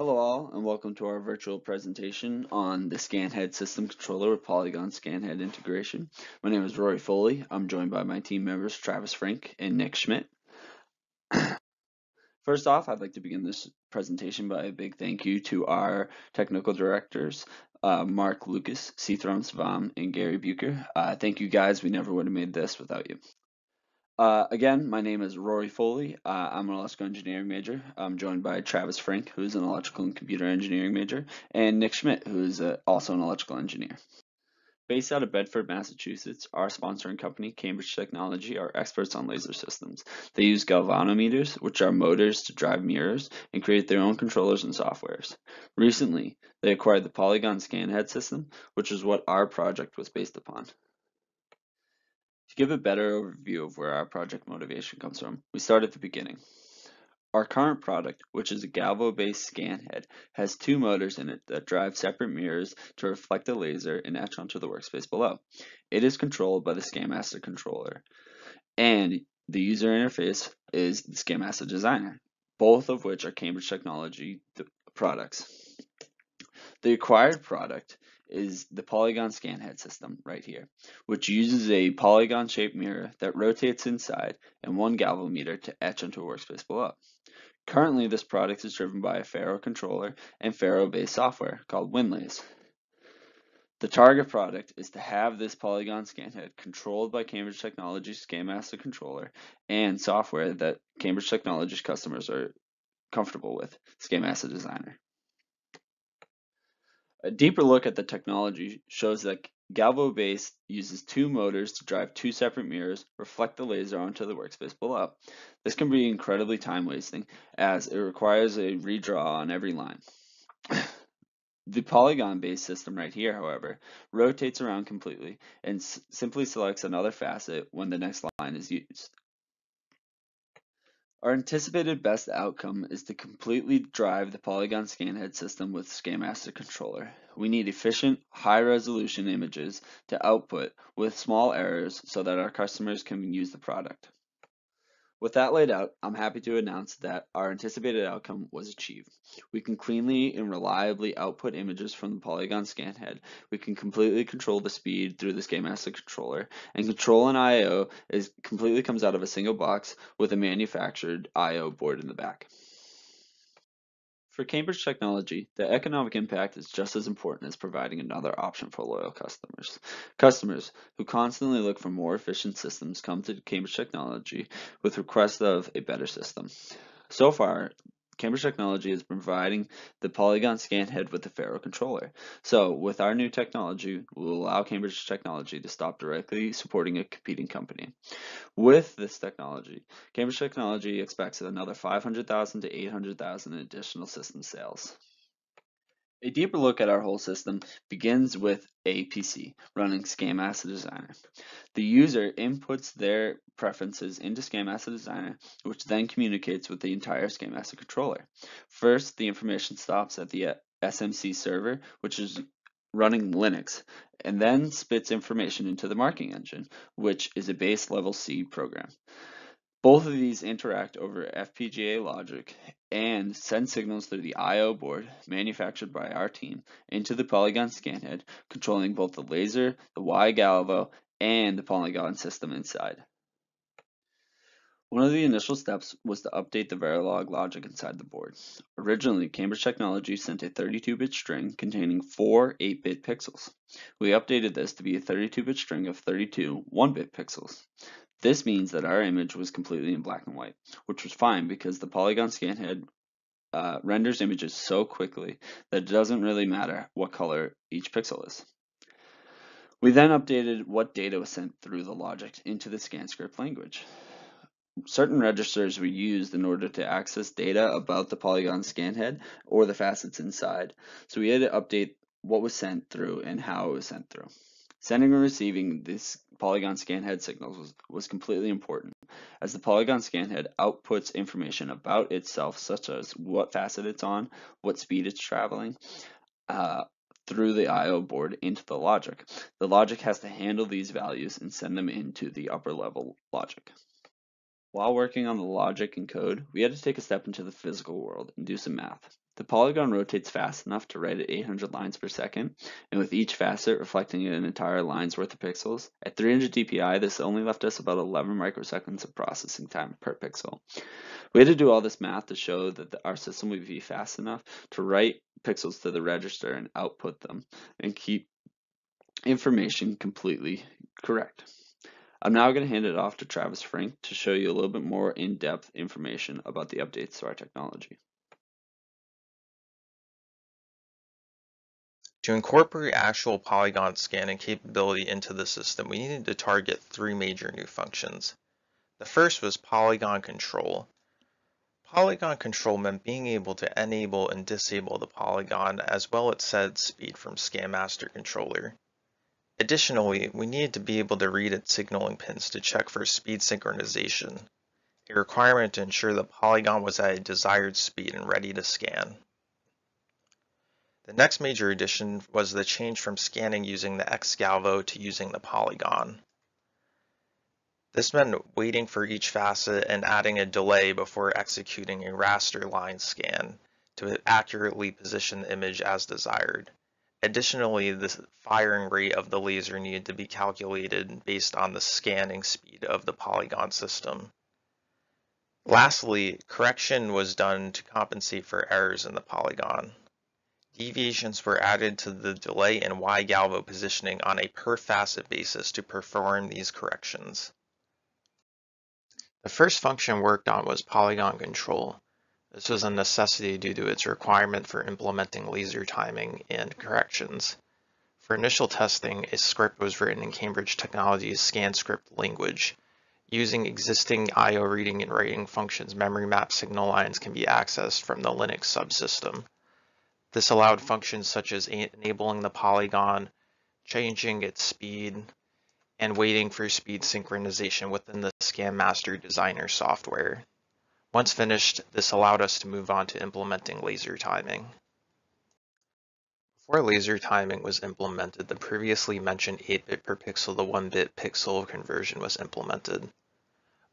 Hello all, and welcome to our virtual presentation on the Scan Head System Controller with Polygon Scan Head Integration. My name is Rory Foley. I'm joined by my team members Travis Frank and Nick Schmidt. First off, I'd like to begin this presentation by a big thank you to our technical directors, Mark Lucas, C-Thrance-Vaum, and Gary Buecher. Thank you guys. We never would have made this without you. Again, my name is Rory Foley. I'm an electrical engineering major. I'm joined by Travis Frank, who's an electrical and computer engineering major, and Nick Schmidt, who's also an electrical engineer. Based out of Bedford, Massachusetts, our sponsoring company, Cambridge Technology, are experts on laser systems. They use galvanometers, which are motors to drive mirrors, and create their own controllers and softwares. Recently, they acquired the Polygon Scan Head system, which is what our project was based upon. To give a better overview of where our project motivation comes from, we start at the beginning. Our current product, which is a Galvo-based scan head, has two motors in it that drive separate mirrors to reflect the laser and etch onto the workspace below. It is controlled by the ScanMaster controller, and the user interface is the ScanMaster Designer, both of which are Cambridge Technology products. The acquired product is the Polygon Scan Head system right here, which uses a polygon-shaped mirror that rotates inside and one galvanometer to etch onto a workspace below. Currently, this product is driven by a Faro controller and Faro-based software called Winlays. The target product is to have this Polygon Scan Head controlled by Cambridge Technology's ScanMaster controller and software that Cambridge Technology's customers are comfortable with, ScanMaster Designer. A deeper look at the technology shows that Galvo-based uses two motors to drive two separate mirrors, reflect the laser onto the workspace below. This can be incredibly time-wasting as it requires a redraw on every line. The Polygon-based system right here, however, rotates around completely and simply selects another facet when the next line is used. Our anticipated best outcome is to completely drive the Polygon Scan Head system with ScanMaster Controller. We need efficient, high-resolution images to output with small errors so that our customers can use the product. With that laid out, I'm happy to announce that our anticipated outcome was achieved. We can cleanly and reliably output images from the Polygon Scan Head. We can completely control the speed through the ScanMaster controller, and control and I/O completely comes out of a single box with a manufactured I/O board in the back. For Cambridge Technology, the economic impact is just as important as providing another option for loyal customers. Customers who constantly look for more efficient systems come to Cambridge Technology with requests of a better system. So far, Cambridge Technology is providing the Polygon Scan Head with the Faro controller. So with our new technology, we'll allow Cambridge Technology to stop directly supporting a competing company. With this technology, Cambridge Technology expects another 500,000 to 800,000 additional system sales. A deeper look at our whole system begins with a PC running ScanMaster Designer. The user inputs their preferences into ScanMaster Designer, which then communicates with the entire ScanMaster controller. First, the information stops at the SMC server, which is running Linux, and then spits information into the marking engine, which is a base level C program. Both of these interact over FPGA logic and send signals through the I/O board manufactured by our team into the Polygon Scan Head, controlling both the laser, the Y Galvo, and the Polygon system inside. One of the initial steps was to update the Verilog logic inside the board. Originally, Cambridge Technology sent a 32-bit string containing four 8-bit pixels. We updated this to be a 32-bit string of 32 1-bit pixels. This means that our image was completely in black and white, which was fine because the Polygon Scan Head renders images so quickly that it doesn't really matter what color each pixel is. We then updated what data was sent through the logic into the ScanScript language. Certain registers were used in order to access data about the Polygon Scan Head or the facets inside, so we had to update what was sent through and how it was sent through. Sending and receiving these Polygon Scan Head signals was completely important, as the Polygon Scan Head outputs information about itself, such as what facet it's on, what speed it's traveling, through the I/O board into the logic. The logic has to handle these values and send them into the upper level logic. While working on the logic and code, we had to take a step into the physical world and do some math. The polygon rotates fast enough to write at 800 lines per second, and with each facet reflecting an entire line's worth of pixels. At 300 dpi, this only left us about 11 microseconds of processing time per pixel. We had to do all this math to show that our system would be fast enough to write pixels to the register and output them and keep information completely correct. I'm now going to hand it off to Travis Frank to show you a little bit more in-depth information about the updates to our technology. To incorporate actual polygon scanning capability into the system, we needed to target three major new functions. The first was polygon control. Polygon control meant being able to enable and disable the polygon as well as set speed from ScanMaster controller. Additionally, we needed to be able to read its signaling pins to check for speed synchronization, a requirement to ensure the polygon was at a desired speed and ready to scan. The next major addition was the change from scanning using the X-Galvo to using the polygon. This meant waiting for each facet and adding a delay before executing a raster line scan to accurately position the image as desired. Additionally, the firing rate of the laser needed to be calculated based on the scanning speed of the polygon system. Lastly, correction was done to compensate for errors in the polygon. Deviations were added to the delay and Y-Galvo positioning on a per-facet basis to perform these corrections. The first function worked on was polygon control. This was a necessity due to its requirement for implementing laser timing and corrections. For initial testing, a script was written in Cambridge Technology's ScanScript language. Using existing I/O reading and writing functions, memory map signal lines can be accessed from the Linux subsystem. This allowed functions such as enabling the polygon, changing its speed, and waiting for speed synchronization within the ScanMaster Designer software. Once finished, this allowed us to move on to implementing laser timing. Before laser timing was implemented, the previously mentioned 8-bit per pixel to 1-bit pixel conversion was implemented.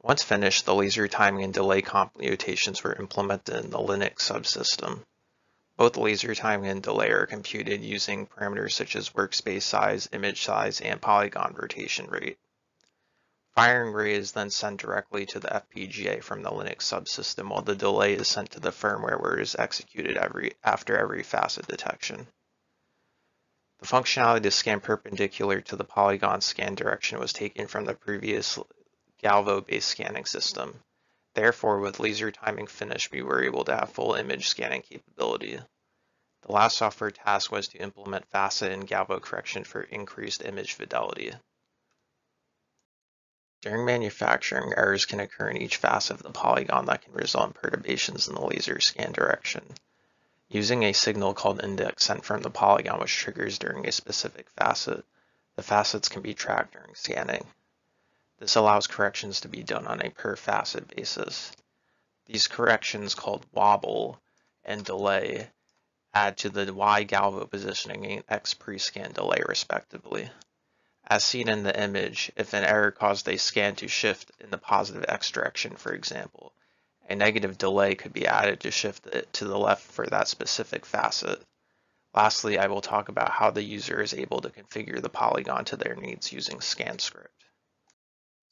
Once finished, the laser timing and delay computations were implemented in the Linux subsystem. Both laser timing and delay are computed using parameters such as workspace size, image size, and polygon rotation rate. Firing rate is then sent directly to the FPGA from the Linux subsystem, while the delay is sent to the firmware where it is executed after every facet detection. The functionality to scan perpendicular to the polygon scan direction was taken from the previous Galvo-based scanning system. Therefore, with laser timing finished, we were able to have full image scanning capability. The last software task was to implement facet and Galvo correction for increased image fidelity. During manufacturing, errors can occur in each facet of the polygon that can result in perturbations in the laser scan direction. Using a signal called index sent from the polygon which triggers during a specific facet, the facets can be tracked during scanning. This allows corrections to be done on a per-facet basis. These corrections, called wobble and delay, add to the Y-Galvo positioning and X-pre-scan delay, respectively. As seen in the image, if an error caused a scan to shift in the positive X direction, for example, a negative delay could be added to shift it to the left for that specific facet. Lastly, I will talk about how the user is able to configure the polygon to their needs using ScanScript.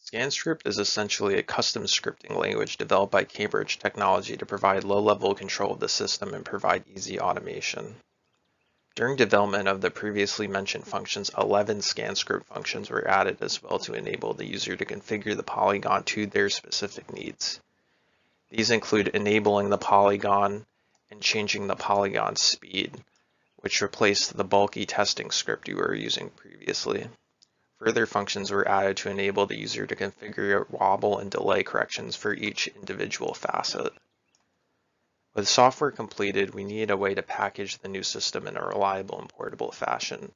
ScanScript is essentially a custom scripting language developed by Cambridge Technology to provide low-level control of the system and provide easy automation. During development of the previously mentioned functions, 11 ScanScript functions were added as well to enable the user to configure the polygon to their specific needs. These include enabling the polygon and changing the polygon speed, which replaced the bulky testing script you were using previously. Further functions were added to enable the user to configure wobble and delay corrections for each individual facet. With software completed, we needed a way to package the new system in a reliable and portable fashion.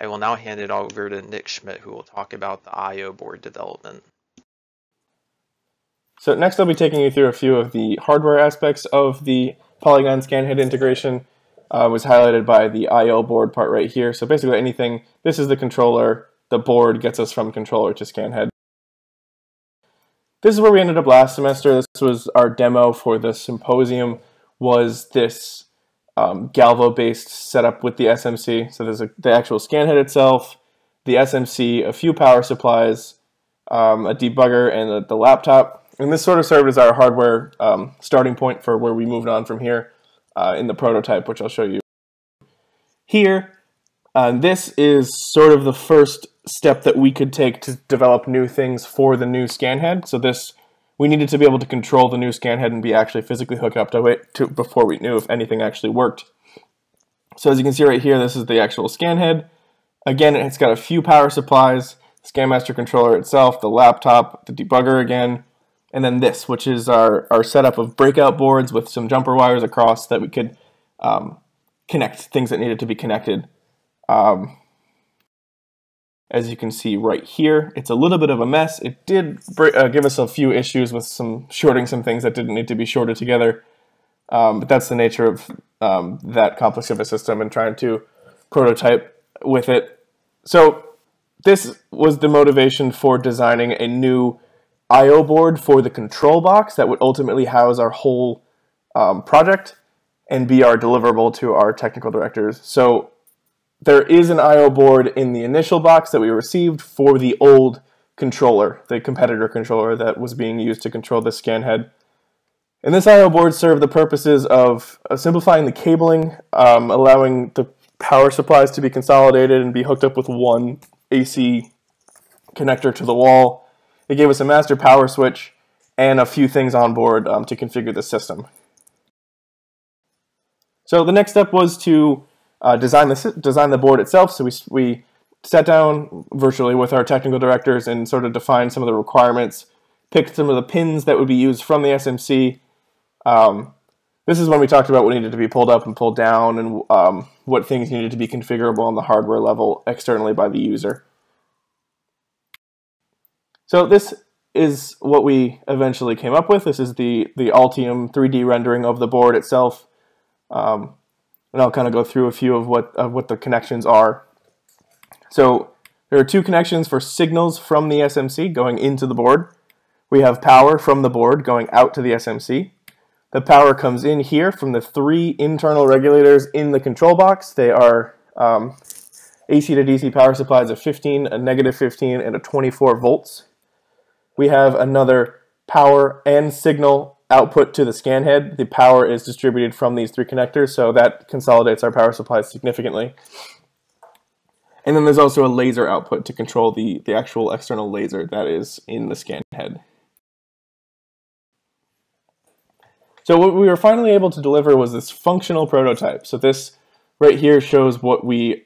I will now hand it over to Nick Schmidt, who will talk about the I/O board development. So next I'll be taking you through a few of the hardware aspects of the Polygon Scan Head integration. Was highlighted by the I/O board part right here. So basically anything, this is the controller. The board gets us from controller to scan head. This is where we ended up last semester. This was our demo for the symposium, was this Galvo-based setup with the SMC. So there's the actual scan head itself, the SMC, a few power supplies, a debugger, and the laptop. And this sort of served as our hardware starting point for where we moved on from here in the prototype, which I'll show you here. This is sort of the first step that we could take to develop new things for the new scan head. So this, we needed to be able to control the new scan head and be actually physically hooked up to it before we knew if anything actually worked. So as you can see right here, this is the actual scan head. Again, it's got a few power supplies, ScanMaster controller itself, the laptop, the debugger again, and then this, which is our setup of breakout boards with some jumper wires across that we could connect things that needed to be connected. As you can see right here, it's a little bit of a mess. It did give us a few issues with some shorting some things that didn't need to be shorted together, but that's the nature of that complex of a system and trying to prototype with it. So this was the motivation for designing a new I/O board for the control box that would ultimately house our whole project and be our deliverable to our technical directors. So there is an I/O board in the initial box that we received for the old controller, the competitor controller that was being used to control the scan head. And this I/O board served the purposes of simplifying the cabling, allowing the power supplies to be consolidated and be hooked up with one AC connector to the wall. It gave us a master power switch and a few things on board to configure the system. So the next step was to design the board itself. So we sat down virtually with our technical directors and sort of defined some of the requirements, picked some of the pins that would be used from the SMC. This is when we talked about what needed to be pulled up and pulled down and what things needed to be configurable on the hardware level externally by the user. So this is what we eventually came up with. This is the Altium 3D rendering of the board itself. And I'll kind of go through a few of what the connections are. So there are two connections for signals from the SMC going into the board. We have power from the board going out to the SMC. The power comes in here from the three internal regulators in the control box. They are AC to DC power supplies of 15, a negative 15, and a 24 volts. We have another power and signal output to the scan head. The power is distributed from these three connectors, so that consolidates our power supplies significantly. And then there's also a laser output to control the actual external laser that is in the scan head. So what we were finally able to deliver was this functional prototype. So this right here shows what we,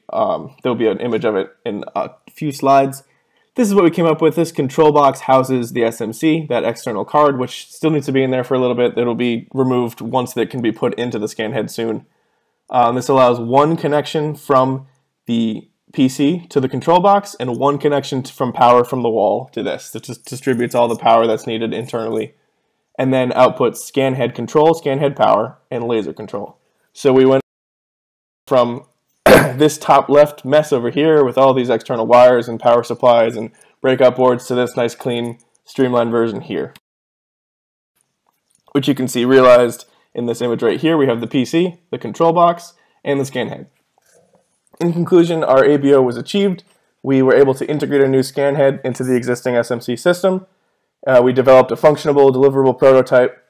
there'll be an image of it in a few slides. This is what we came up with. This control box houses the SMC, that external card, which still needs to be in there for a little bit. It'll be removed once it can be put into the scan head soon. This allows one connection from the PC to the control box and one connection from power from the wall to this. It just distributes all the power that's needed internally and then outputs scan head control, scan head power, and laser control. So we went from this top left mess over here with all these external wires and power supplies and breakout boards to this nice clean streamlined version here, which you can see realized in this image right here. We have the PC, the control box, and the scan head. In conclusion, our ABO was achieved. We were able to integrate a new scan head into the existing SMC system. We developed a functional deliverable prototype,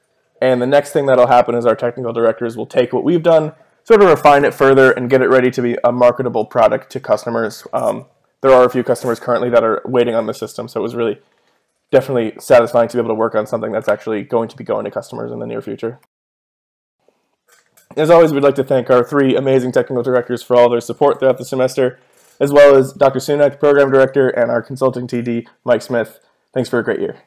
and the next thing that'll happen is our technical directors will take what we've done, sort of refine it further and get it ready to be a marketable product to customers. There are a few customers currently that are waiting on the system, so it was really definitely satisfying to be able to work on something that's actually going to be going to customers in the near future. As always, we'd like to thank our three amazing technical directors for all their support throughout the semester, as well as Dr. Sunak, Program Director, and our consulting TD, Mike Smith. Thanks for a great year.